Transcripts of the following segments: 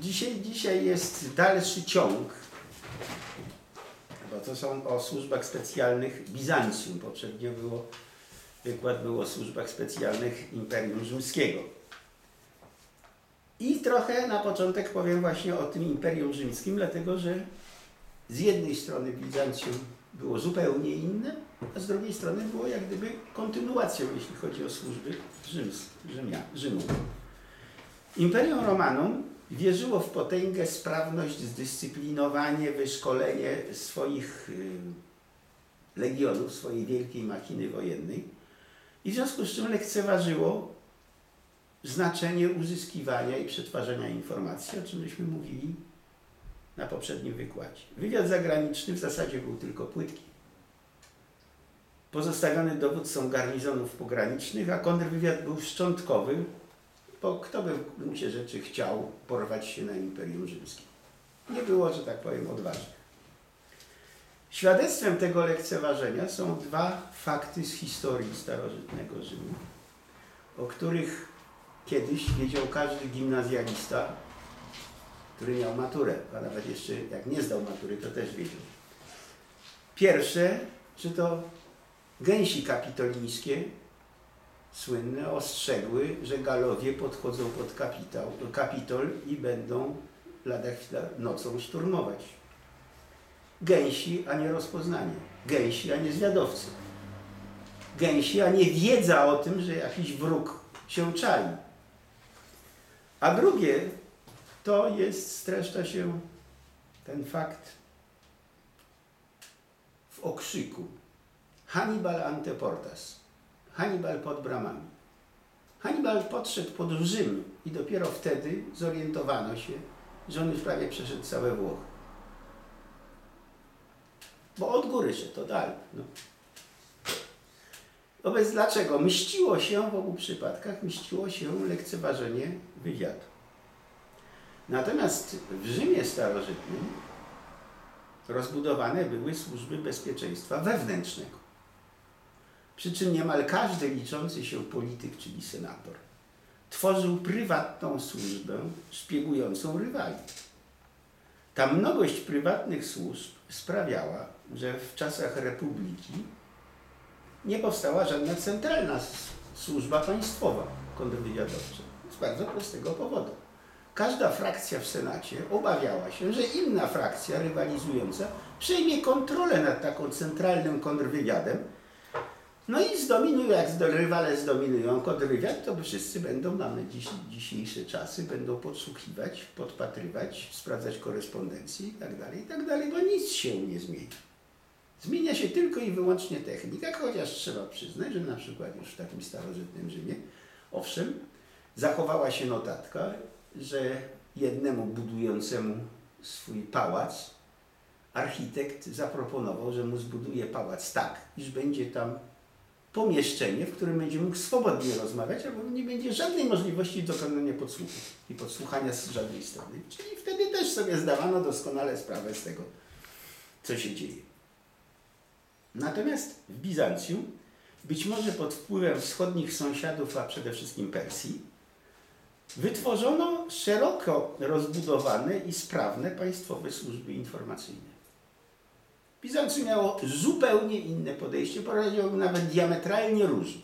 Dzisiaj jest dalszy ciąg, bo to są o służbach specjalnych Bizancjum. Poprzednio wykład był o służbach specjalnych Imperium Rzymskiego. I trochę na początek powiem właśnie o tym Imperium Rzymskim, dlatego że z jednej strony Bizancjum było zupełnie inne, a z drugiej strony było jak gdyby kontynuacją, jeśli chodzi o służby Rzymu. Imperium Romanum wierzyło w potęgę, sprawność, zdyscyplinowanie, wyszkolenie swoich legionów, swojej wielkiej machiny wojennej i w związku z czym lekceważyło znaczenie uzyskiwania i przetwarzania informacji, o czym żeśmy mówili na poprzednim wykładzie. Wywiad zagraniczny w zasadzie był tylko płytki. Pozostawiony dowódcą garnizonów pogranicznych, a kontrwywiad był szczątkowy, bo kto by w gruncie rzeczy chciał porwać się na Imperium Rzymskie. Nie było, że tak powiem, odważnych. Świadectwem tego lekceważenia są dwa fakty z historii starożytnego Rzymu, o których kiedyś wiedział każdy gimnazjalista, który miał maturę, a nawet jeszcze jak nie zdał matury, to też wiedział. Pierwsze, że to gęsi kapitolińskie, słynne, ostrzegły, że Galowie podchodzą pod Kapitol i będą lada chwila nocą szturmować. Gęsi, a nie rozpoznanie. Gęsi, a nie zwiadowcy. Gęsi, a nie wiedza o tym, że jakiś wróg się czai. A drugie, to jest, streszcza się ten fakt w okrzyku. Hannibal ante portas. Hannibal pod bramami. Hannibal podszedł pod Rzym i dopiero wtedy zorientowano się, że on już prawie przeszedł całe Włochy. Bo od góry się to dalej. No. Wobec dlaczego? Mściło się w obu przypadkach, mściło się lekceważenie wywiadu. Natomiast w Rzymie starożytnym rozbudowane były służby bezpieczeństwa wewnętrznego. Przy czym niemal każdy liczący się polityk, czyli senator, tworzył prywatną służbę szpiegującą rywali. Ta mnogość prywatnych służb sprawiała, że w czasach republiki nie powstała żadna centralna służba państwowa kontrwywiadowcza. Z bardzo prostego powodu. Każda frakcja w Senacie obawiała się, że inna frakcja rywalizująca przejmie kontrolę nad taką centralnym kontrwywiadem. No i zdominują, jak rywale zdominują kontrwywiad, to wszyscy będą, mamy dzisiejsze czasy, będą podsłuchiwać, podpatrywać, sprawdzać korespondencję i tak dalej, bo nic się nie zmieni. Zmienia się tylko i wyłącznie technika, chociaż trzeba przyznać, że na przykład już w takim starożytnym Rzymie, owszem, zachowała się notatka, że jednemu budującemu swój pałac architekt zaproponował, że mu zbuduje pałac tak, iż będzie tam pomieszczenie, w którym będzie mógł swobodnie rozmawiać, albo nie będzie żadnej możliwości dokonania podsłuchu i podsłuchania z żadnej strony. Czyli wtedy też sobie zdawano doskonale sprawę z tego, co się dzieje. Natomiast w Bizancjum, być może pod wpływem wschodnich sąsiadów, a przede wszystkim Persji, wytworzono szeroko rozbudowane i sprawne państwowe służby informacyjne. Bizancjum miało zupełnie inne podejście, powiedziałbym nawet diametralnie różne.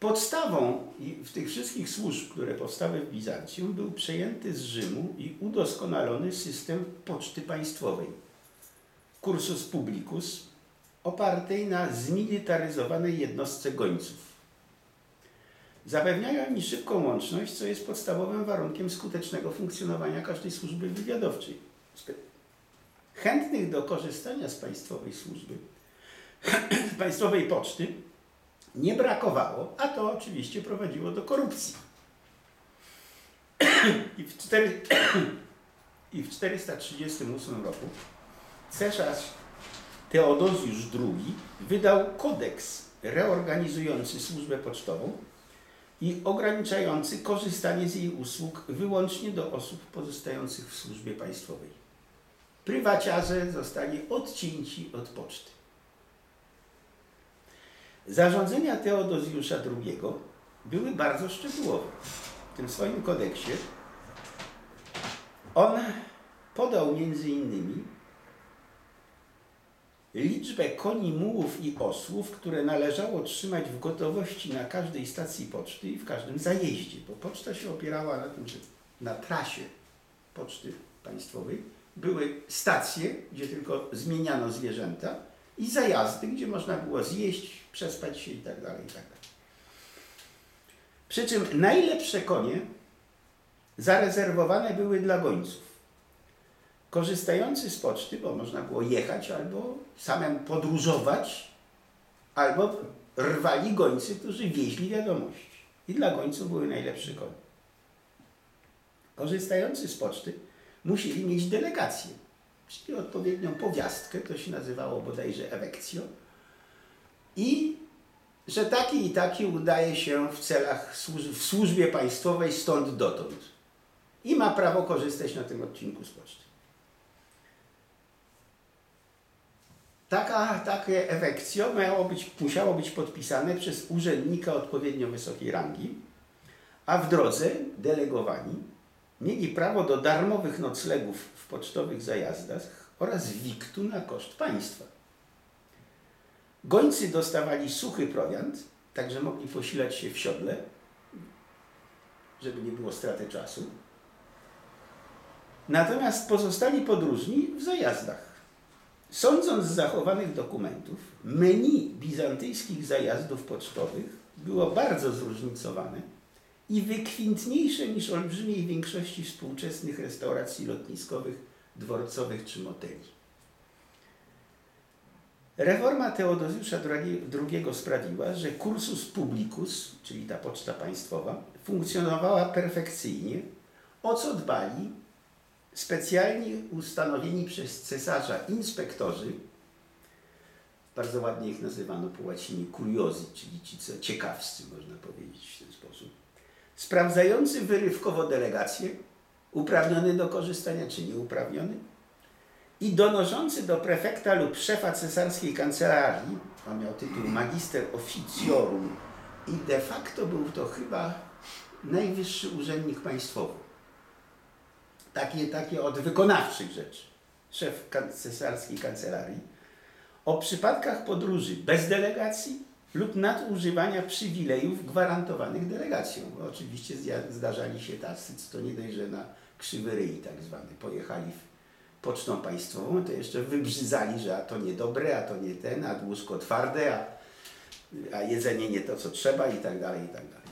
Podstawą w tych wszystkich służb, które powstały w Bizancjum, był przejęty z Rzymu i udoskonalony system poczty państwowej. Cursus publicus, opartej na zmilitaryzowanej jednostce gońców. Zapewniają mi szybką łączność, co jest podstawowym warunkiem skutecznego funkcjonowania każdej służby wywiadowczej. Chętnych do korzystania z państwowej służby, z państwowej poczty nie brakowało, a to oczywiście prowadziło do korupcji. I w 438 roku cesarz Teodozjusz II wydał kodeks reorganizujący służbę pocztową i ograniczający korzystanie z jej usług wyłącznie do osób pozostających w służbie państwowej. Prywaciarze zostali odcięci od poczty. Zarządzenia Teodozjusza II były bardzo szczegółowe. W tym swoim kodeksie On podał między innymi liczbę koni, mułów i osłów, które należało trzymać w gotowości na każdej stacji poczty i w każdym zajeździe, bo poczta się opierała na tym, że na trasie poczty państwowej były stacje, gdzie tylko zmieniano zwierzęta i zajazdy, gdzie można było zjeść, przespać się itd. itd. Przy czym najlepsze konie zarezerwowane były dla gońców. Korzystający z poczty, bo można było jechać albo samemu podróżować, albo rwali gońcy, którzy wieźli wiadomości. I dla gońców były najlepsze konie. Korzystający z poczty musieli mieć delegację, czyli odpowiednią powiastkę, to się nazywało bodajże evectio, i że taki i taki udaje się w celach w służbie państwowej stąd dotąd i ma prawo korzystać na tym odcinku z poczty. Takie evectio musiało być podpisane przez urzędnika odpowiednio wysokiej rangi, a w drodze delegowani mieli prawo do darmowych noclegów w pocztowych zajazdach oraz wiktu na koszt państwa. Gońcy dostawali suchy prowiant, także mogli posilać się w siodle, żeby nie było straty czasu. Natomiast pozostali podróżni w zajazdach. Sądząc z zachowanych dokumentów, menu bizantyjskich zajazdów pocztowych było bardzo zróżnicowane i wykwintniejsze niż olbrzymiej większości współczesnych restauracji lotniskowych, dworcowych czy moteli. Reforma Teodozjusza II sprawiła, że Cursus publicus, czyli ta poczta państwowa, funkcjonowała perfekcyjnie, o co dbali specjalnie ustanowieni przez cesarza inspektorzy, bardzo ładnie ich nazywano po łacinie curiosi, czyli ci co ciekawscy, można powiedzieć w ten sposób, sprawdzający wyrywkowo delegację, uprawniony do korzystania czy nieuprawniony, i donoszący do prefekta lub szefa cesarskiej kancelarii, on miał tytuł magister officiorum i de facto był to chyba najwyższy urzędnik państwowy. Takie od wykonawczych rzeczy, szef cesarskiej kancelarii, o przypadkach podróży bez delegacji lub nadużywania przywilejów gwarantowanych delegacją. Bo oczywiście zdarzali się tacy, co to nie dość, że na krzywy ryj tak zwany, pojechali pocztą państwową, to jeszcze wybrzydzali, że a to niedobre, a to nie ten, a łóżko twarde, a jedzenie nie to, co trzeba i tak dalej, i tak dalej.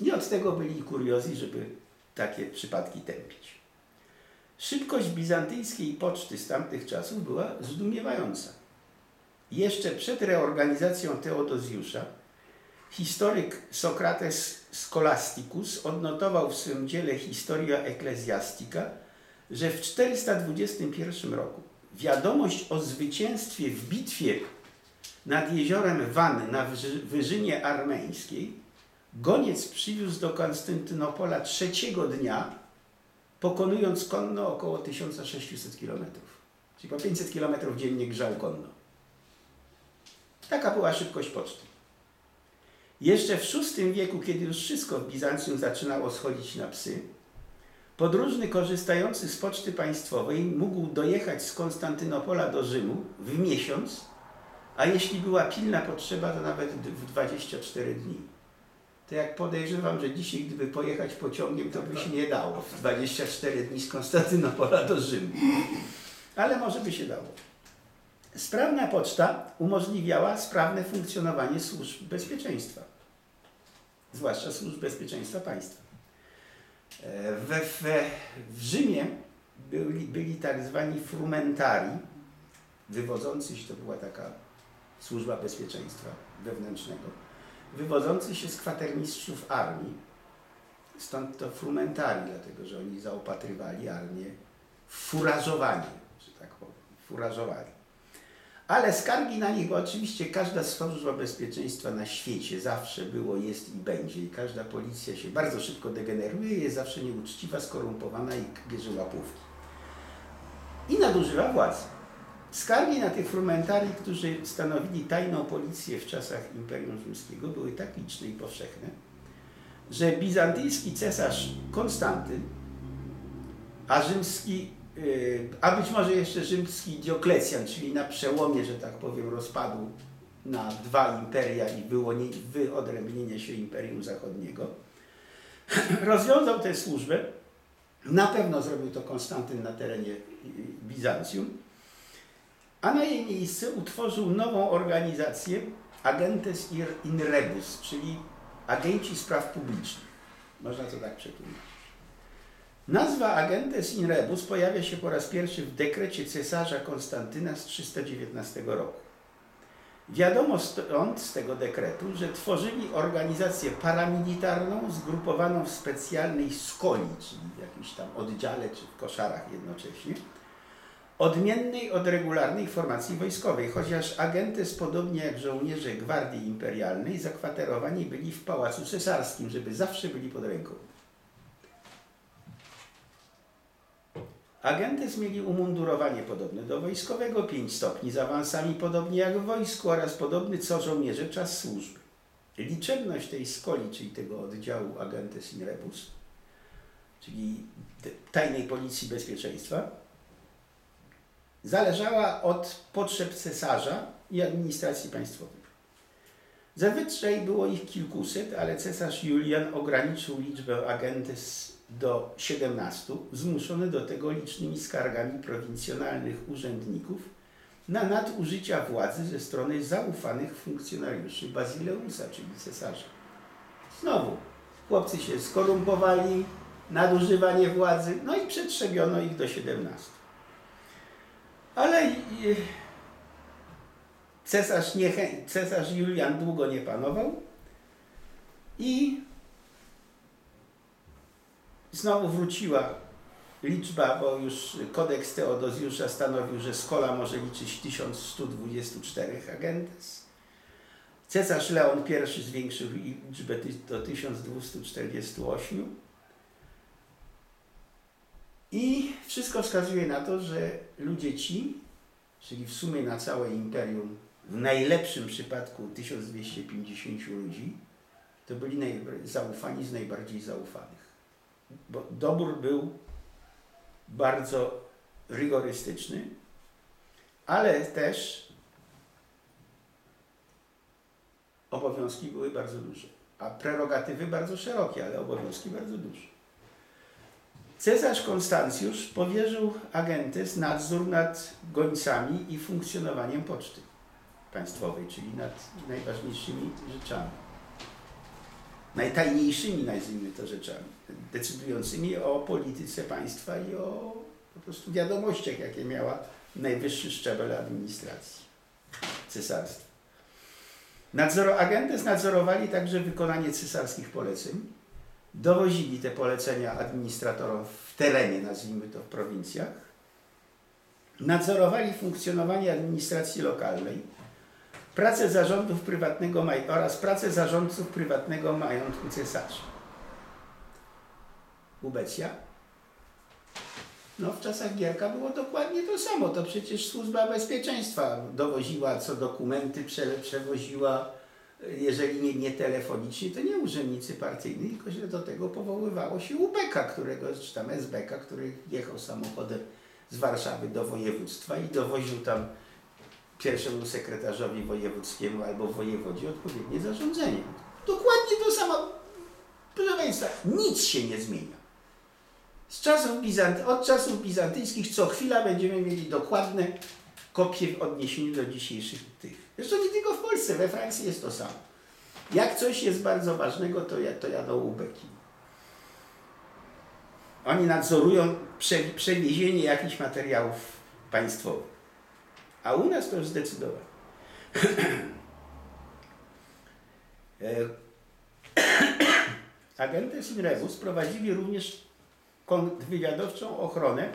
I od tego byli kuriozi, żeby takie przypadki tępić. Szybkość bizantyjskiej poczty z tamtych czasów była zdumiewająca. Jeszcze przed reorganizacją Teodozjusza historyk Sokrates Scholasticus odnotował w swym dziele Historia Ecclesiastica, że w 421 roku wiadomość o zwycięstwie w bitwie nad jeziorem Van na Wyżynie Armeńskiej goniec przywiózł do Konstantynopola trzeciego dnia, pokonując konno około 1600 km. Czyli po 500 km dziennie grzał konno. Taka była szybkość poczty. Jeszcze w VI wieku, kiedy już wszystko w Bizancjum zaczynało schodzić na psy, podróżny korzystający z poczty państwowej mógł dojechać z Konstantynopola do Rzymu w miesiąc, a jeśli była pilna potrzeba, to nawet w 24 dni. To jak podejrzewam, że dzisiaj gdyby pojechać pociągiem, to by się nie dało w 24 dni z Konstantynopola do Rzymu. Ale może by się dało. Sprawna poczta umożliwiała sprawne funkcjonowanie służb bezpieczeństwa, zwłaszcza służb bezpieczeństwa państwa. W Rzymie byli tak zwani frumentari, wywodzący się, to była taka służba bezpieczeństwa wewnętrznego, wywodzący się z kwatermistrzów armii, stąd to frumentari, dlatego że oni zaopatrywali armię w furażowanie, że tak powiem, furażowali. Ale skargi na nich, bo oczywiście każda służba bezpieczeństwa na świecie zawsze było, jest i będzie. I każda policja się bardzo szybko degeneruje, jest zawsze nieuczciwa, skorumpowana i bierze łapówki. I nadużywa władzy. Skargi na tych frumentarii, którzy stanowili tajną policję w czasach Imperium Rzymskiego, były tak liczne i powszechne, że bizantyjski cesarz Konstantyn a rzymski, a być może jeszcze rzymski Dioklecjan, czyli na przełomie, że tak powiem, rozpadu na dwa imperia i wyodrębnienie się Imperium Zachodniego, rozwiązał tę służbę. Na pewno zrobił to Konstantyn na terenie Bizancjum, a na jej miejsce utworzył nową organizację Agentes In Rebus, czyli Agenci Spraw Publicznych. Można to tak przetłumaczyć. Nazwa Agentes In Rebus pojawia się po raz pierwszy w dekrecie cesarza Konstantyna z 319 roku. Wiadomo stąd z tego dekretu, że tworzyli organizację paramilitarną zgrupowaną w specjalnej skoli, czyli w jakimś tam oddziale czy w koszarach jednocześnie, odmiennej od regularnej formacji wojskowej, chociaż agentes, podobnie jak żołnierze Gwardii Imperialnej, zakwaterowani byli w Pałacu Cesarskim, żeby zawsze byli pod ręką. Agentes mieli umundurowanie podobne do wojskowego, 5 stopni z awansami, podobnie jak w wojsku, oraz podobny co żołnierze czas służby. Liczebność tej skoli, czyli tego oddziału Agentes in Rebus, czyli tajnej policji bezpieczeństwa, zależała od potrzeb cesarza i administracji państwowej. Zazwyczaj było ich kilkuset, ale cesarz Julian ograniczył liczbę agentes do 17, zmuszony do tego licznymi skargami prowincjonalnych urzędników na nadużycia władzy ze strony zaufanych funkcjonariuszy Basileusa, czyli cesarza. Znowu, chłopcy się skorumpowali, nadużywanie władzy, no i przetrzebiono ich do 17. Ale cesarz Julian długo nie panował i znowu wróciła liczba, bo już kodeks Teodozjusza stanowił, że skola może liczyć 1124 agentes. Cesarz Leon I zwiększył liczbę do 1248. I wszystko wskazuje na to, że ludzie ci, czyli w sumie na całe imperium, w najlepszym przypadku 1250 ludzi, to byli zaufani z najbardziej zaufanych. Bo dobór był bardzo rygorystyczny, ale też obowiązki były bardzo duże. A prerogatywy bardzo szerokie, ale obowiązki bardzo duże. Cesarz Konstancjusz powierzył agentes nadzór nad gońcami i funkcjonowaniem poczty państwowej, czyli nad najważniejszymi rzeczami, najtajniejszymi, nazwijmy to, rzeczami, decydującymi o polityce państwa i o po prostu wiadomościach, jakie miała najwyższy szczebel administracji cesarstwa. Agentes nadzorowali także wykonanie cesarskich poleceń, dowozili te polecenia administratorom w terenie, nazwijmy to, w prowincjach, nadzorowali funkcjonowanie administracji lokalnej, pracę zarządców prywatnego majątku cesarza. Ubecja? No, w czasach Gierka było dokładnie to samo. To przecież służba bezpieczeństwa dowoziła, co dokumenty przewoziła. Jeżeli nie telefonicznie, to nie urzędnicy partyjni, tylko że do tego powoływało się UBK, czy tam SBK, który jechał samochodem z Warszawy do województwa i dowoził tam pierwszemu sekretarzowi wojewódzkiemu albo wojewodzie odpowiednie zarządzenie. Dokładnie to samo. Proszę Państwa, nic się nie zmienia. Od czasów bizantyjskich co chwila będziemy mieli dokładne kopie w odniesieniu do dzisiejszych tych. Zresztą nie tylko w Polsce, we Francji jest to samo. Jak coś jest bardzo ważnego, to jadą ubeki. Oni nadzorują przewiezienie jakichś materiałów państwowych. A u nas to już zdecydowanie. Agentes in Rebus prowadzili również wywiadowczą ochronę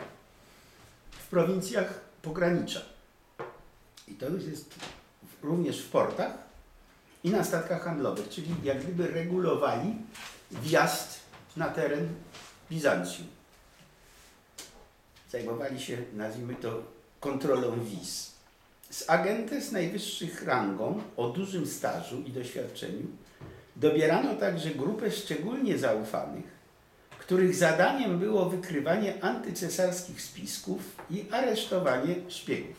w prowincjach pogranicza. I to już jest również w portach i na statkach handlowych, czyli jak gdyby regulowali wjazd na teren Bizancjum. Zajmowali się, nazwijmy to, kontrolą wiz. Z agentes najwyższych rangą, o dużym stażu i doświadczeniu, dobierano także grupę szczególnie zaufanych, których zadaniem było wykrywanie antycesarskich spisków i aresztowanie szpiegów.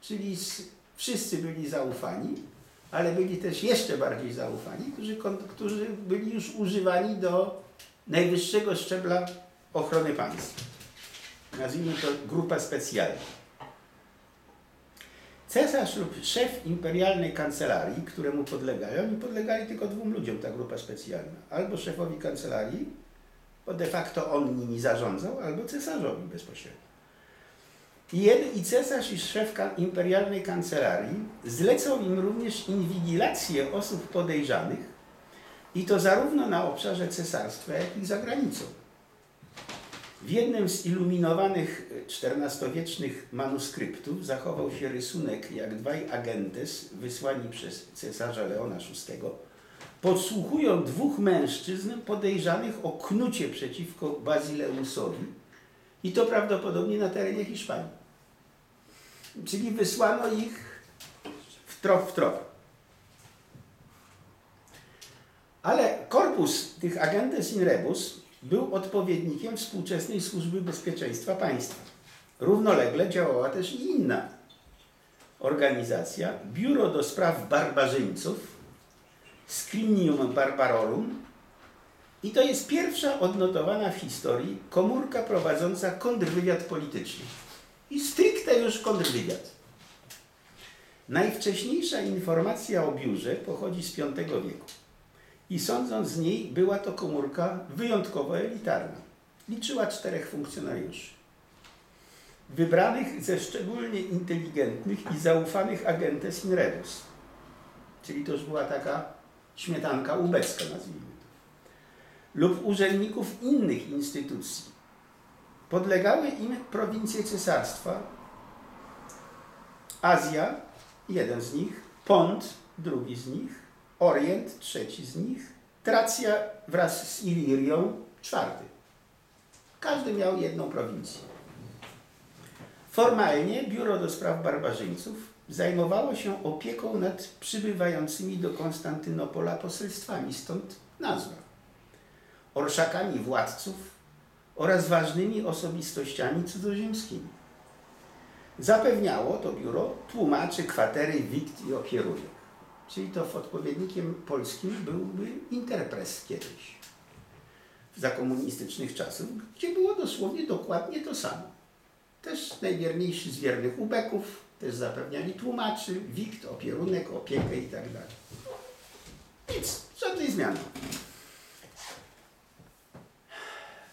Czyli wszyscy byli zaufani, ale byli też jeszcze bardziej zaufani, którzy byli już używani do najwyższego szczebla ochrony państwa. Nazwijmy to grupa specjalna. Cesarz lub szef imperialnej kancelarii, któremu podlegali, oni podlegali tylko dwóm ludziom, ta grupa specjalna. Albo szefowi kancelarii, bo de facto on nimi zarządzał, albo cesarzowi bezpośrednio. I cesarz i szef imperialnej kancelarii zlecał im również inwigilację osób podejrzanych i to zarówno na obszarze cesarstwa, jak i za granicą. W jednym z iluminowanych XIV-wiecznych manuskryptów zachował się rysunek, jak dwaj agentes wysłani przez cesarza Leona VI podsłuchują dwóch mężczyzn podejrzanych o knucie przeciwko Bazileuszowi i to prawdopodobnie na terenie Hiszpanii. Czyli wysłano ich w trop. Ale korpus tych Agentes in Rebus był odpowiednikiem współczesnej Służby Bezpieczeństwa Państwa. Równolegle działała też i inna organizacja, Biuro do Spraw Barbarzyńców, Scrinium Barbarorum, i to jest pierwsza odnotowana w historii komórka prowadząca kontrwywiad polityczny. I stricte już kontrwywiad. Najwcześniejsza informacja o biurze pochodzi z V wieku. I sądząc z niej, była to komórka wyjątkowo elitarna. Liczyła 4 funkcjonariuszy, wybranych ze szczególnie inteligentnych i zaufanych agentes in rebus. Czyli to już była taka śmietanka ubecka, nazwijmy to. Lub urzędników innych instytucji. Podlegały im prowincje cesarstwa, Azja, jeden z nich, Pont, drugi z nich, Orient, trzeci z nich, Tracja wraz z Ilirią, czwarty. Każdy miał jedną prowincję. Formalnie Biuro do Spraw Barbarzyńców zajmowało się opieką nad przybywającymi do Konstantynopola poselstwami, stąd nazwa, orszakami władców oraz ważnymi osobistościami cudzoziemskimi. Zapewniało to biuro tłumaczy, kwatery, wikt i opierunek. Czyli to odpowiednikiem polskim byłby Interpres kiedyś, za komunistycznych czasów, gdzie było dosłownie dokładnie to samo. Też najwierniejsi z wiernych ubeków, też zapewniali tłumaczy, wikt, opierunek, opiekę itd. Nic, żadnej zmiany.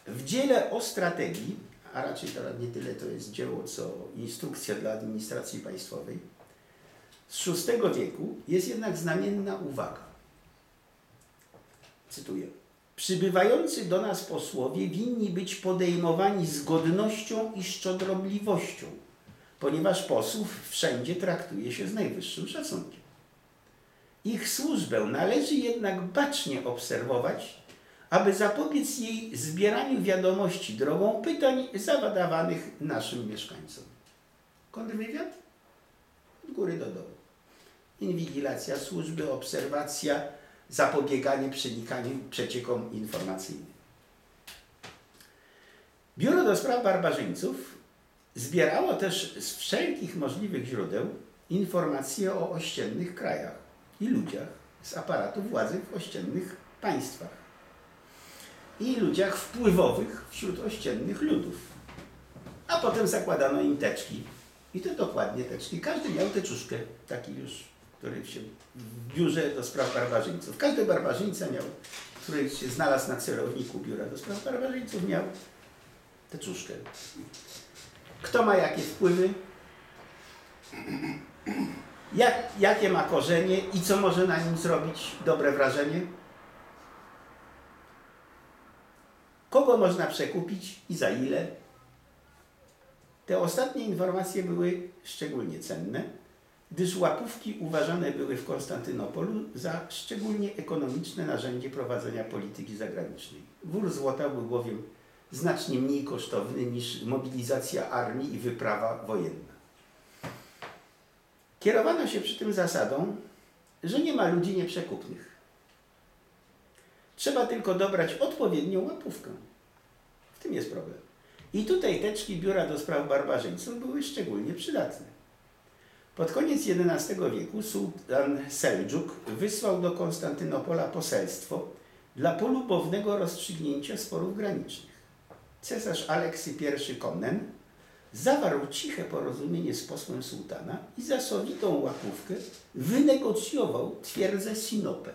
W dziele o strategii, a raczej to nie tyle to jest dzieło, co instrukcja dla administracji państwowej, z VI wieku jest jednak znamienna uwaga. Cytuję. Przybywający do nas posłowie winni być podejmowani z godnością i szczodrobliwością, ponieważ posłów wszędzie traktuje się z najwyższym szacunkiem. Ich służbę należy jednak bacznie obserwować, aby zapobiec jej zbieraniu wiadomości drogą pytań zadawanych naszym mieszkańcom. Kontrwywiad? Od góry do dołu. Inwigilacja służby, obserwacja, zapobieganie przenikaniu przeciekom informacyjnym. Biuro do Spraw Barbarzyńców zbierało też z wszelkich możliwych źródeł informacje o ościennych krajach i ludziach z aparatu władzy w ościennych państwach i ludziach wpływowych wśród ościennych ludów. A potem zakładano im teczki. I to dokładnie teczki. Każdy miał teczuszkę, taki już, który się w biurze do spraw barbarzyńców. Każdy barbarzyńca miał, który się znalazł na celowniku biura do spraw barbarzyńców, miał teczuszkę. Kto ma jakie wpływy, jakie ma korzenie i co może na nim zrobić dobre wrażenie, kogo można przekupić i za ile. Te ostatnie informacje były szczególnie cenne, gdyż łapówki uważane były w Konstantynopolu za szczególnie ekonomiczne narzędzie prowadzenia polityki zagranicznej. Wór złota był bowiem znacznie mniej kosztowny niż mobilizacja armii i wyprawa wojenna. Kierowano się przy tym zasadą, że nie ma ludzi nieprzekupnych. Trzeba tylko dobrać odpowiednią łapówkę, W tym jest problem. I tutaj teczki biura do spraw barbarzyńców były szczególnie przydatne. Pod koniec XI wieku sułtan Seldżuk wysłał do Konstantynopola poselstwo dla polubownego rozstrzygnięcia sporów granicznych. Cesarz Aleksy I Komnen zawarł ciche porozumienie z posłem sułtana i za solidną łapówkę wynegocjował twierdzę Sinope.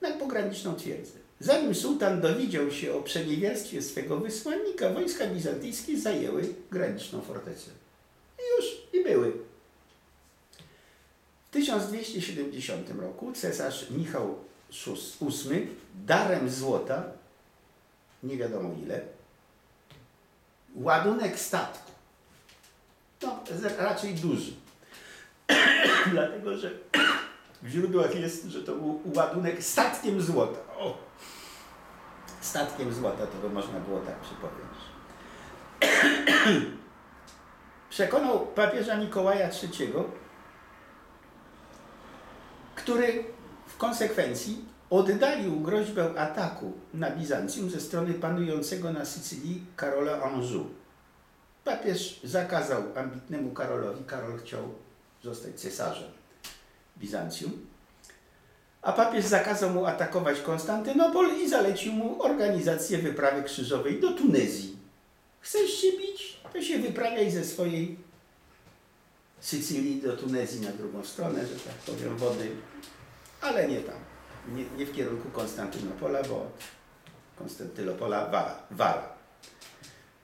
Nadpograniczną twierdzę. Zanim sułtan dowiedział się o przeniewierstwie swego wysłannika, wojska bizantyjskie zajęły graniczną fortecę. I były. W 1270 roku cesarz Michał VIII darem złota, nie wiadomo ile, ładunek statku, no raczej duży, dlatego że w źródłach jest, że to był ładunek statkiem złota. O! Statkiem złota, to by można było tak przypowiedzieć. Przekonał papieża Mikołaja III, który w konsekwencji oddalił groźbę ataku na Bizancjum ze strony panującego na Sycylii Karola Anżu. Papież zakazał ambitnemu Karolowi, Karol chciał zostać cesarzem Bizancjum, a papież zakazał mu atakować Konstantynopol i zalecił mu organizację wyprawy krzyżowej do Tunezji. Chcesz się bić? To się wyprawiaj ze swojej Sycylii do Tunezji na drugą stronę, że tak powiem, wody, ale nie tam, nie w kierunku Konstantynopola, bo od Konstantynopola wala.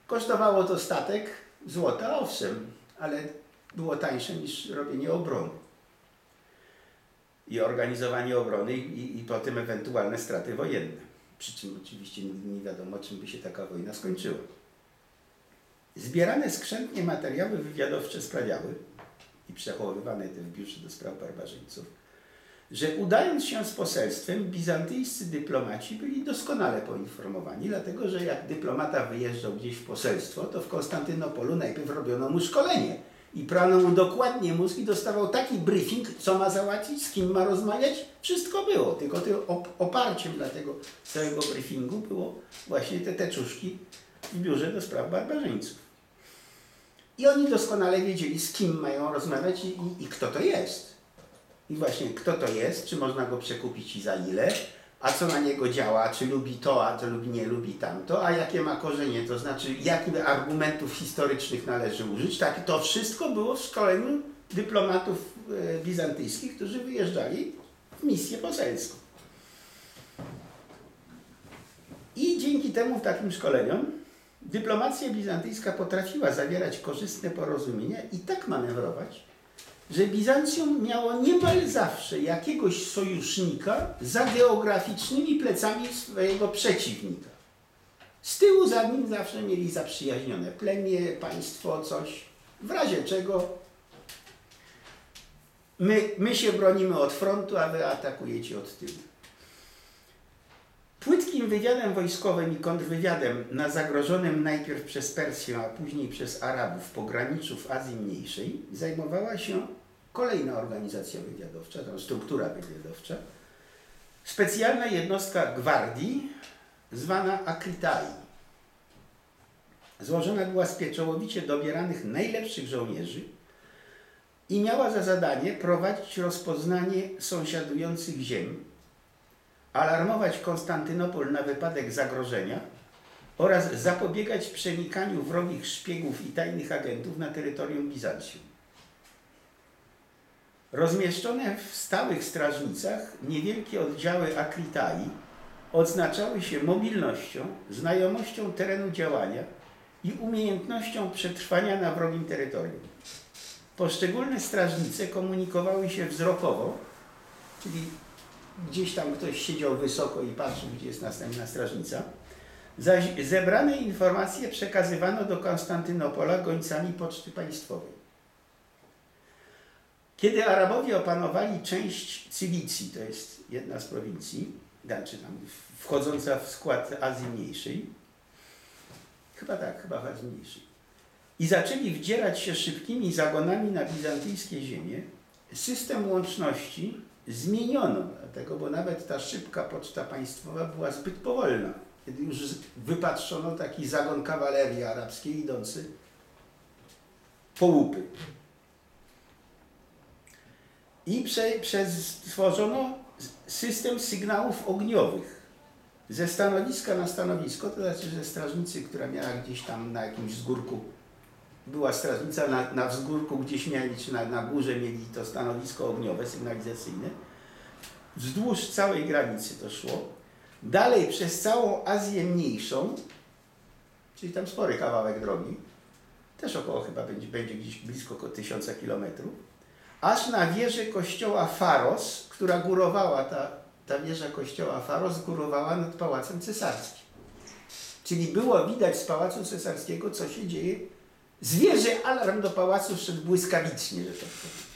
Kosztowało to statek złota, owszem, ale było tańsze niż robienie obrony i organizowanie obrony i potem ewentualne straty wojenne. Przy czym oczywiście nie wiadomo, czym by się taka wojna skończyła. Zbierane skrzętnie materiały wywiadowcze sprawiały i przechowywane te w biurze do spraw barbarzyńców, że udając się z poselstwem, bizantyjscy dyplomaci byli doskonale poinformowani, dlatego że jak dyplomata wyjeżdżał gdzieś w poselstwo, to w Konstantynopolu najpierw robiono mu szkolenie i prano mu dokładnie mózg i dostawał taki briefing, co ma załatwić, z kim ma rozmawiać, wszystko było, tylko oparciem dla tego całego briefingu było właśnie te teczuszki w biurze do spraw barbarzyńców. I oni doskonale wiedzieli, z kim mają rozmawiać i kto to jest. I właśnie kto to jest, czy można go przekupić i za ile, a co na niego działa, czy lubi to, a to lub nie lubi tamto, a jakie ma korzenie, to znaczy jakich argumentów historycznych należy użyć. Tak, to wszystko było w szkoleniu dyplomatów bizantyjskich, którzy wyjeżdżali w misję poselską. I dzięki temu takim szkoleniom dyplomacja bizantyjska potrafiła zawierać korzystne porozumienia i tak manewrować, że Bizancjum miało niemal zawsze jakiegoś sojusznika za geograficznymi plecami swojego przeciwnika. Z tyłu za nim zawsze mieli zaprzyjaźnione plemię, państwo, coś, w razie czego my się bronimy od frontu, a wy atakujecie od tyłu. Płytkim wywiadem wojskowym i kontrwywiadem na zagrożonym najpierw przez Persję, a później przez Arabów pograniczu w Azji Mniejszej zajmowała się kolejna organizacja wywiadowcza, struktura wywiadowcza, specjalna jednostka gwardii zwana Akritai. Złożona była z pieczołowicie dobieranych najlepszych żołnierzy i miała za zadanie prowadzić rozpoznanie sąsiadujących ziem, alarmować Konstantynopol na wypadek zagrożenia oraz zapobiegać przenikaniu wrogich szpiegów i tajnych agentów na terytorium Bizancjum. Rozmieszczone w stałych strażnicach niewielkie oddziały Akritai odznaczały się mobilnością, znajomością terenu działania i umiejętnością przetrwania na wrogim terytorium. Poszczególne strażnice komunikowały się wzrokowo, czyli gdzieś tam ktoś siedział wysoko i patrzył, gdzie jest następna strażnica, zaś zebrane informacje przekazywano do Konstantynopola gońcami poczty państwowej. Kiedy Arabowie opanowali część Cylicji, to jest jedna z prowincji, znaczy tam wchodząca w skład Azji Mniejszej, chyba w Azji Mniejszej, i zaczęli wdzierać się szybkimi zagonami na bizantyjskie ziemie, system łączności zmieniono, dlatego, bo nawet ta szybka poczta państwowa była zbyt powolna kiedy już wypatrzono taki zagon kawalerii arabskiej idący po łupy. I stworzono system sygnałów ogniowych. Ze stanowiska na stanowisko, to znaczy, że strażnicy, która miała gdzieś tam na jakimś wzgórku, była strażnica na wzgórku gdzieś mieli, czy na górze mieli to stanowisko ogniowe, sygnalizacyjne. Wzdłuż całej granicy to szło. Dalej przez całą Azję Mniejszą, czyli tam spory kawałek drogi, też około chyba będzie gdzieś blisko 1000 kilometrów, aż na wieżę kościoła Faros, która górowała, ta wieża kościoła Faros górowała nad Pałacem Cesarskim. Czyli było widać z Pałacu Cesarskiego, co się dzieje. Zwierzę alarm do pałacu wszedł błyskawicznie, że tak powiem.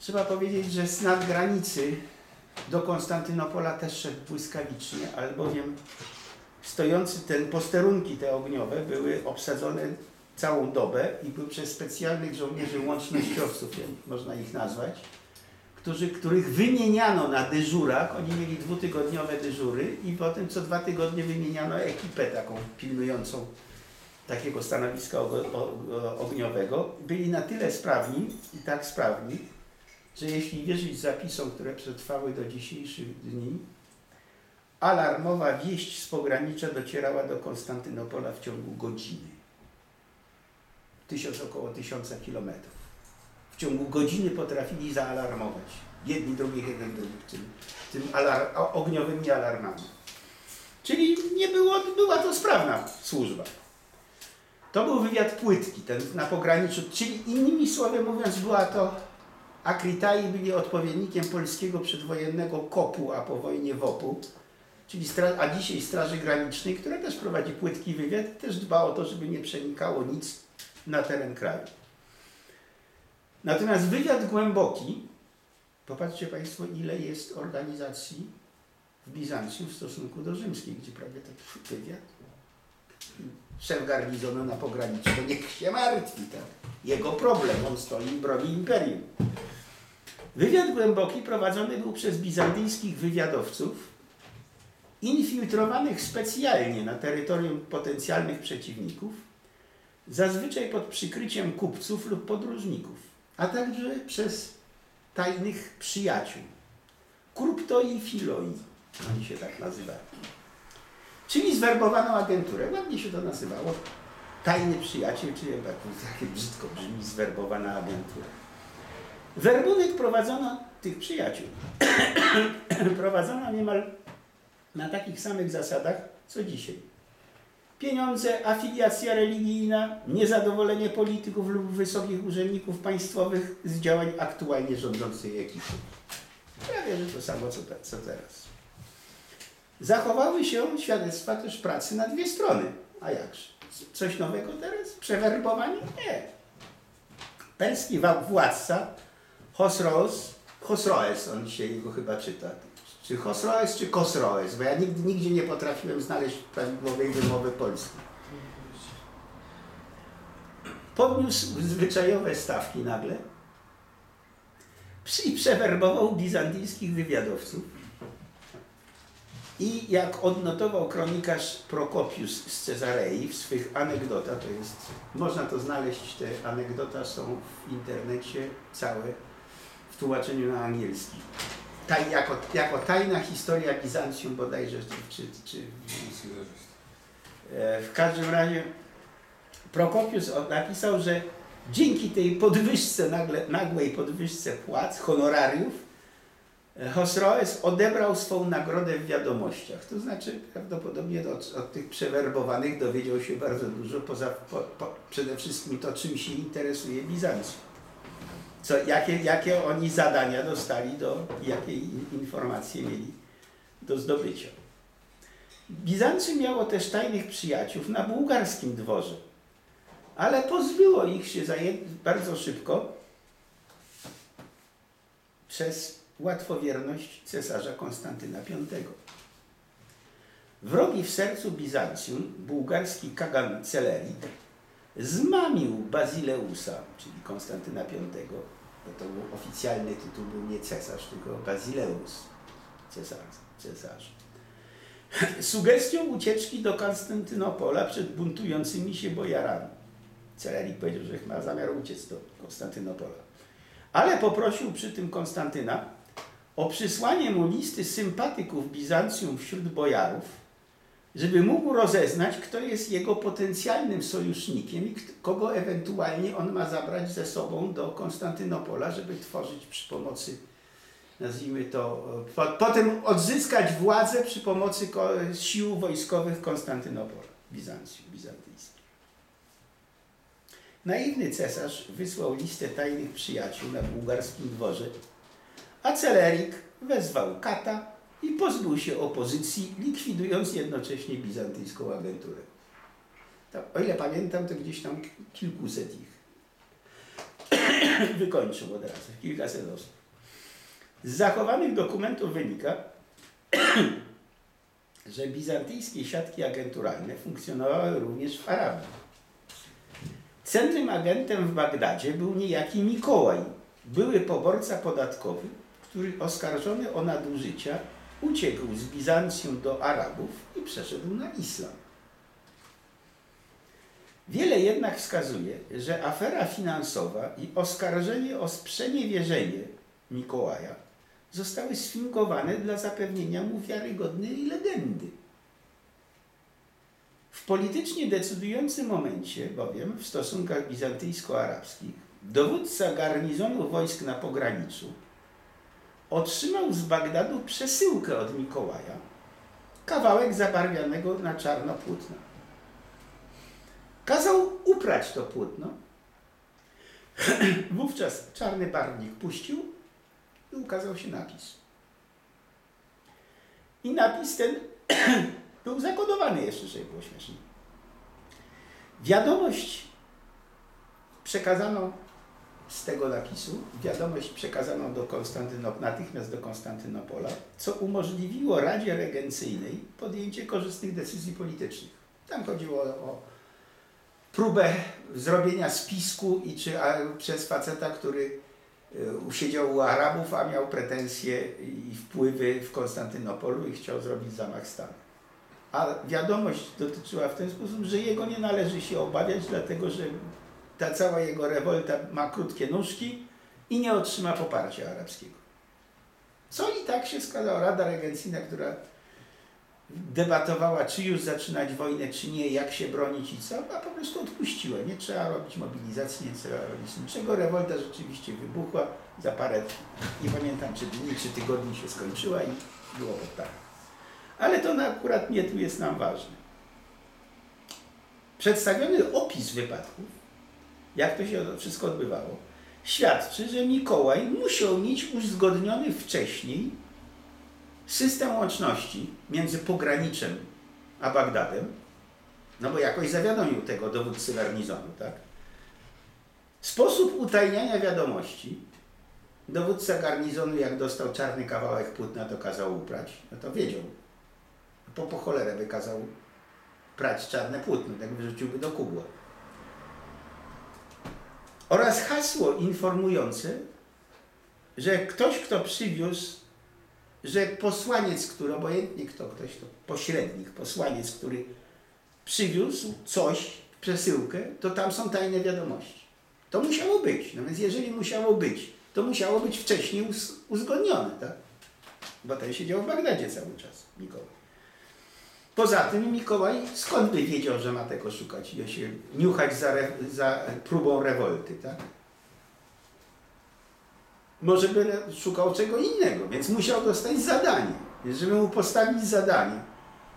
Trzeba powiedzieć, że snad granicy do Konstantynopola też szedł błyskawicznie, albowiem stojące posterunki te ogniowe były obsadzone całą dobę i były przez specjalnych żołnierzy łącznościowców, jak można ich nazwać, których wymieniano na dyżurach. Oni mieli 2-tygodniowe dyżury i potem co 2 tygodnie wymieniano ekipę taką pilnującą takiego stanowiska ogniowego. Byli na tyle sprawni i tak sprawni, że jeśli wierzyć zapisom, które przetrwały do dzisiejszych dni, alarmowa wieść z pogranicza docierała do Konstantynopola w ciągu godziny. Około 1000 kilometrów. W ciągu godziny potrafili zaalarmować. Jedni drugich, jeden drugich ogniowym alarmami. Czyli była to sprawna służba. To był wywiad płytki, ten na pograniczu, czyli innymi słowy mówiąc, była to Akritai byli odpowiednikiem polskiego przedwojennego KOP-u, a po wojnie WOP-u, czyli dzisiaj Straży Granicznej, która też prowadzi płytki wywiad i też dba o to, żeby nie przenikało nic na teren kraju. Natomiast wywiad głęboki, popatrzcie Państwo, ile jest organizacji w Bizancjum w stosunku do rzymskiej, gdzie prawie taki wywiad. Szef garnizonu na pograniczu, to niech się martwi, tak? Jego problem, on stoi i broni imperium. Wywiad głęboki prowadzony był przez bizantyjskich wywiadowców infiltrowanych specjalnie na terytorium potencjalnych przeciwników, zazwyczaj pod przykryciem kupców lub podróżników, a także przez tajnych przyjaciół. Kryptoi filoi, oni się tak nazywali. Czyli zwerbowaną agenturę, ładnie się to nazywało, tajny przyjaciel, czyli takie brzydko brzmi, zwerbowana agentura. Werbunek prowadzono tych przyjaciół, prowadzono niemal na takich samych zasadach, co dzisiaj. Pieniądze, afiliacja religijna, niezadowolenie polityków lub wysokich urzędników państwowych z działań aktualnie rządzącej ekipy. Prawie że to samo, co teraz. Zachowały się świadectwa też pracy na dwie strony. A jakże? Coś nowego teraz? Przewerbowanie? Nie. Perski władca Chosroes, on się jego chyba czyta. Czy Chosroes, czy Kosroes, bo ja nigdzie nie potrafiłem znaleźć prawidłowej wymowy polskiej. Podniósł zwyczajowe stawki nagle i przewerbował bizantyjskich wywiadowców. I jak odnotował kronikarz Prokopius z Cezarei w swych anegdotach, to jest, można to znaleźć, te anegdota są w internecie całe w tłumaczeniu na angielski. Jako tajna historia Bizancjum bodajże, w każdym razie Prokopius napisał, że dzięki tej podwyżce, nagłej podwyżce płac, honorariów, Chosroes odebrał swą nagrodę w wiadomościach, to znaczy prawdopodobnie od tych przewerbowanych dowiedział się bardzo dużo, przede wszystkim to, czym się interesuje Bizancjum. Jakie oni zadania dostali, jakie informacje mieli do zdobycia. Bizancjum miało też tajnych przyjaciół na bułgarskim dworze, ale pozbyło ich się bardzo szybko przez łatwowierność cesarza Konstantyna V. Wrogi w sercu Bizancjum, bułgarski kagan Celerik, zmamił Basileusa, czyli Konstantyna V, bo to był oficjalny tytuł, był nie cesarz, tylko Basileusz, cesarz. sugestią ucieczki do Konstantynopola przed buntującymi się bojarami. Celerik powiedział, że ma zamiar uciec do Konstantynopola. Ale poprosił przy tym Konstantyna o przysłanie mu listy sympatyków Bizancjum wśród bojarów, żeby mógł rozeznać, kto jest jego potencjalnym sojusznikiem i kogo ewentualnie on ma zabrać ze sobą do Konstantynopola, żeby tworzyć przy pomocy, nazwijmy to, potem odzyskać władzę przy pomocy sił wojskowych Konstantynopola, bizantyjskich. Naiwny cesarz wysłał listę tajnych przyjaciół na bułgarskim dworze, a Celerik wezwał kata i pozbył się opozycji, likwidując jednocześnie bizantyjską agenturę. To, o ile pamiętam, to gdzieś tam kilkuset ich wykończył od razu, kilkaset osób. Z zachowanych dokumentów wynika, że bizantyjskie siatki agenturalne funkcjonowały również w Arabii. Centrym agentem w Bagdadzie był niejaki Mikołaj, były poborca podatkowy, który oskarżony o nadużycia uciekł z Bizancjum do Arabów i przeszedł na islam. Wiele jednak wskazuje, że afera finansowa i oskarżenie o sprzeniewierzenie Mikołaja zostały sfingowane dla zapewnienia mu wiarygodnej legendy. W politycznie decydującym momencie bowiem w stosunkach bizantyjsko-arabskich dowódca garnizonu wojsk na pograniczu otrzymał z Bagdadu przesyłkę od Mikołaja, kawałek zabarwianego na czarno płótna. Kazał uprać to płótno, wówczas czarny barwnik puścił i ukazał się napis. I napis ten był zakodowany jeszcze, żeby było śmiesznie. Wiadomość przekazaną natychmiast do Konstantynopola, co umożliwiło Radzie Regencyjnej podjęcie korzystnych decyzji politycznych. Tam chodziło o próbę zrobienia spisku i przez faceta, który usiedział u Arabów, a miał pretensje i wpływy w Konstantynopolu i chciał zrobić zamach stanu. A wiadomość dotyczyła w ten sposób, że jego nie należy się obawiać, dlatego że ta cała jego rewolta ma krótkie nóżki i nie otrzyma poparcia arabskiego. Co i tak się skazała Rada Regencyjna, która debatowała, czy już zaczynać wojnę, czy nie, jak się bronić i co, a po prostu odpuściła. Nie trzeba robić mobilizacji, nie trzeba robić niczego. Rewolta rzeczywiście wybuchła za parę, nie pamiętam czy dni, czy tygodni się skończyła i było tak. Ale to akurat nie tu jest nam ważne. Przedstawiony opis wypadków, jak to się wszystko odbywało, świadczy, że Mikołaj musiał mieć uzgodniony wcześniej system łączności między pograniczem a Bagdadem, no bo jakoś zawiadomił tego dowódcy garnizonu, tak? Sposób utajniania wiadomości. Dowódca garnizonu, jak dostał czarny kawałek płótna, to kazał uprać, no to wiedział. Po cholerę by kazał prać czarne płótno, tak wyrzuciłby do kubła. Oraz hasło informujące, że ktoś, kto przywiózł, że posłaniec, który, obojętnie kto, ktoś to pośrednik, posłaniec, który przywiózł coś, przesyłkę, to tam są tajne wiadomości. To musiało być, no więc jeżeli musiało być, to musiało być wcześniej uzgodnione, tak? Bo ten siedział w Bagdadzie cały czas, Mikołaj. Poza tym Mikołaj skąd by wiedział, że ma tego szukać i się niuchać za próbą rewolty, tak? Może by szukał czego innego, więc musiał dostać zadanie. Żeby mu postawić zadanie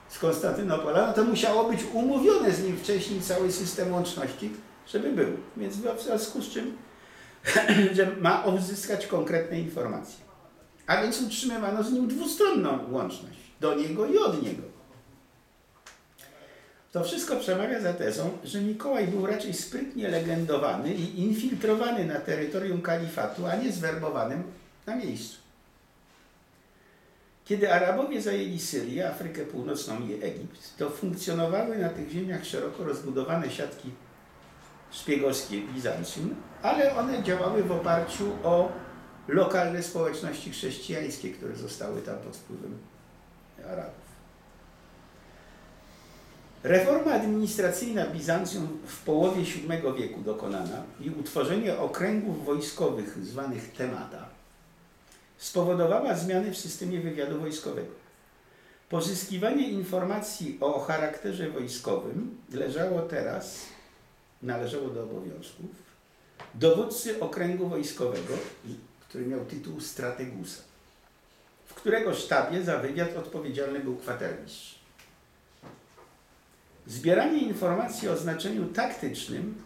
z Konstantynopola, no to musiało być umówione z nim wcześniej cały system łączności, żeby był. Więc w związku z czym, że ma uzyskać konkretne informacje. A więc utrzymywano z nim dwustronną łączność, do niego i od niego. To wszystko przemawia za tezą, że Mikołaj był raczej sprytnie legendowany i infiltrowany na terytorium kalifatu, a nie zwerbowanym na miejscu. Kiedy Arabowie zajęli Syrię, Afrykę Północną i Egipt, to funkcjonowały na tych ziemiach szeroko rozbudowane siatki szpiegowskie Bizancjum, ale one działały w oparciu o lokalne społeczności chrześcijańskie, które zostały tam pod wpływem Arabów. Reforma administracyjna Bizancjum w połowie VII wieku dokonana i utworzenie okręgów wojskowych zwanych temata spowodowała zmiany w systemie wywiadu wojskowego. Pozyskiwanie informacji o charakterze wojskowym należało do obowiązków dowódcy okręgu wojskowego, który miał tytuł strategusa, w którego sztabie za wywiad odpowiedzialny był kwatermistrz. Zbieranie informacji o znaczeniu taktycznym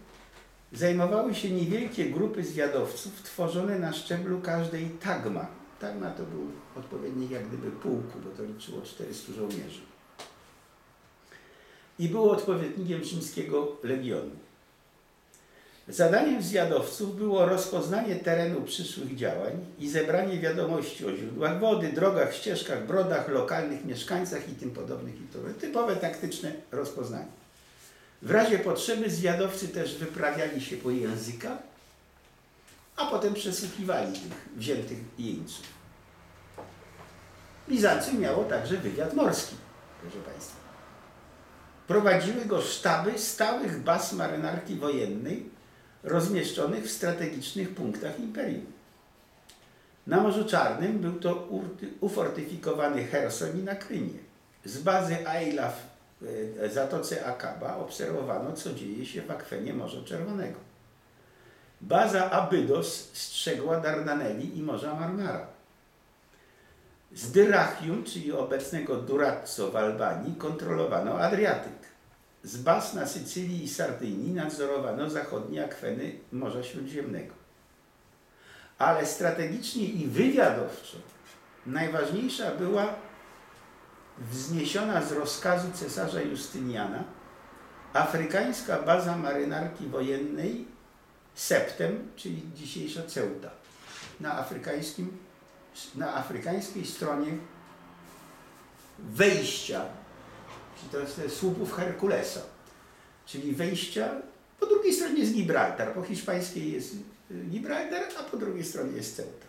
zajmowały się niewielkie grupy zwiadowców tworzone na szczeblu każdej tagma. Tagma to był odpowiednik jak gdyby pułku, bo to liczyło 400 żołnierzy. I było odpowiednikiem rzymskiego legionu. Zadaniem zwiadowców było rozpoznanie terenu przyszłych działań i zebranie wiadomości o źródłach wody, drogach, ścieżkach, brodach, lokalnych mieszkańcach i tym podobnych. Typowe taktyczne rozpoznanie. W razie potrzeby zwiadowcy też wyprawiali się po języka, a potem przesłuchiwali tych wziętych jeńców. Bizancjum miało także wywiad morski, proszę Państwa. Prowadziły go sztaby stałych baz marynarki wojennej, rozmieszczonych w strategicznych punktach imperium. Na Morzu Czarnym był to ufortyfikowany Cherson i na Krymie. Z bazy Aila w Zatoce Akaba obserwowano, co dzieje się w akwenie Morza Czerwonego. Baza Abydos strzegła Dardaneli i Morza Marmara. Z Dyrrachium, czyli obecnego Durazzo w Albanii, kontrolowano Adriatyk. Z baz na Sycylii i Sardynii nadzorowano zachodnie akweny Morza Śródziemnego. Ale strategicznie i wywiadowczo najważniejsza była wzniesiona z rozkazu cesarza Justyniana afrykańska baza marynarki wojennej Septem, czyli dzisiejsza Ceuta, na afrykańskiej stronie wejścia, to jest słupów Herkulesa, czyli wejścia, po drugiej stronie jest Gibraltar, po hiszpańskiej jest Gibraltar, a po drugiej stronie jest Ceuta.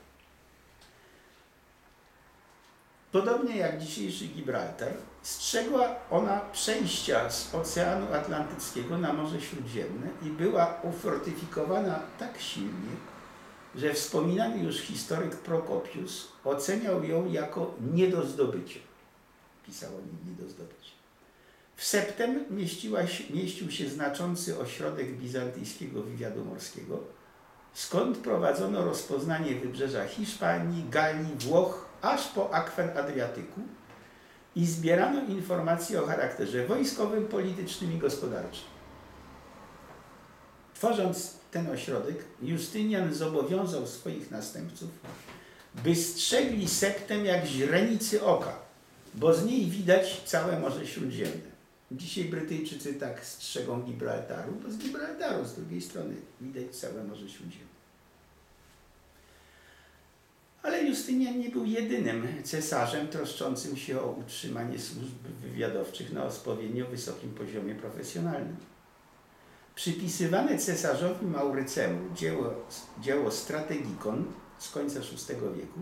Podobnie jak dzisiejszy Gibraltar, strzegła ona przejścia z Oceanu Atlantyckiego na Morze Śródziemne i była ufortyfikowana tak silnie, że wspominany już historyk Prokopius oceniał ją jako nie do zdobycia. Pisał o nim nie do zdobycia. W Septem mieścił się znaczący ośrodek bizantyjskiego wywiadu morskiego, skąd prowadzono rozpoznanie wybrzeża Hiszpanii, Galii, Włoch, aż po akwen Adriatyku i zbierano informacje o charakterze wojskowym, politycznym i gospodarczym. Tworząc ten ośrodek, Justynian zobowiązał swoich następców, by strzegli Septem jak źrenicy oka, bo z niej widać całe Morze Śródziemne. Dzisiaj Brytyjczycy tak strzegą Gibraltaru, bo z Gibraltaru z drugiej strony widać całe Morze Śródziemne. Ale Justynian nie był jedynym cesarzem troszczącym się o utrzymanie służb wywiadowczych na odpowiednio wysokim poziomie profesjonalnym. Przypisywane cesarzowi Maurycemu dzieło Strategikon z końca VI wieku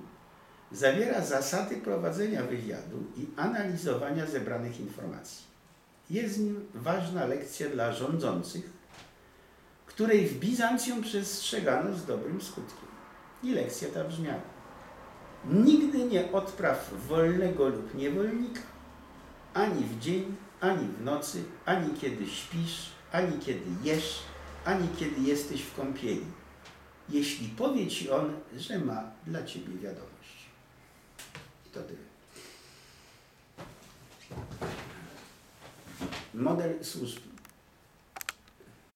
zawiera zasady prowadzenia wywiadu i analizowania zebranych informacji. Jest w nim ważna lekcja dla rządzących, której w Bizancjum przestrzegano z dobrym skutkiem. I lekcja ta brzmiała: nigdy nie odpraw wolnego lub niewolnika, ani w dzień, ani w nocy, ani kiedy śpisz, ani kiedy jesz, ani kiedy jesteś w kąpieli, jeśli powie ci on, że ma dla ciebie wiadomość. I to tyle. Model służb